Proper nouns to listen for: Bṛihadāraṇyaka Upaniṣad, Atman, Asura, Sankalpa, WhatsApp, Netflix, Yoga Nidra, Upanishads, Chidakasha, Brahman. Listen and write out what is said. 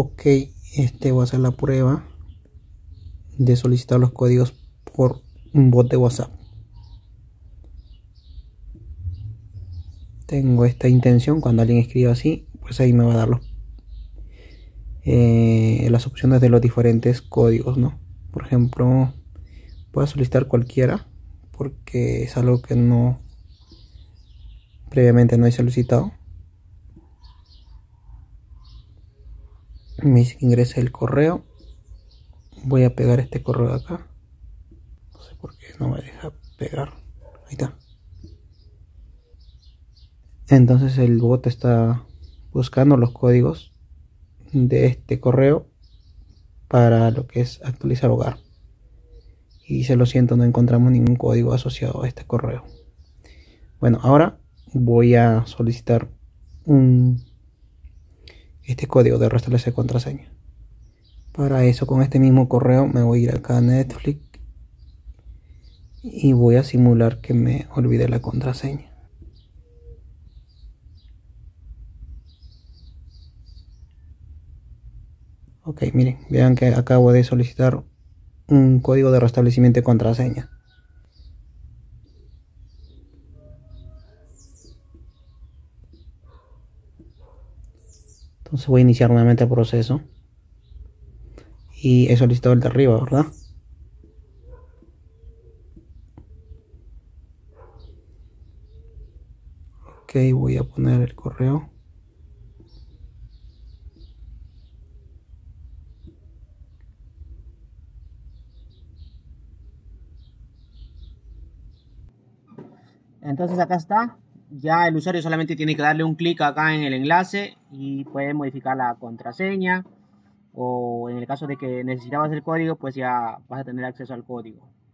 Ok, voy a hacer la prueba de solicitar los códigos por un bot de WhatsApp. Tengo esta intención, cuando alguien escriba así, pues ahí me va a dar las opciones de los diferentes códigos, ¿no? Por ejemplo, puedo solicitar cualquiera, porque es algo que no previamente no he solicitado. Me dice que ingrese el correo. Voy a pegar este correo de acá. No sé por qué no me deja pegar. Ahí está. Entonces el bot está buscando los códigos de este correo para lo que es actualizar hogar. Y se lo siento, no encontramos ningún código asociado a este correo. Bueno, ahora voy a solicitar este código de restablecer contraseña. Para eso, con este mismo correo me voy a ir acá a Netflix y voy a simular que me olvidé la contraseña. Ok, miren, vean que acabo de solicitar un código de restablecimiento de contraseña. Entonces voy a iniciar nuevamente el proceso. Y he solicitado el de arriba, ¿verdad? Ok, voy a poner el correo. Entonces acá está, ya el usuario solamente tiene que darle un clic acá en el enlace y puede modificar la contraseña, o en el caso de que necesitabas el código, pues ya vas a tener acceso al código.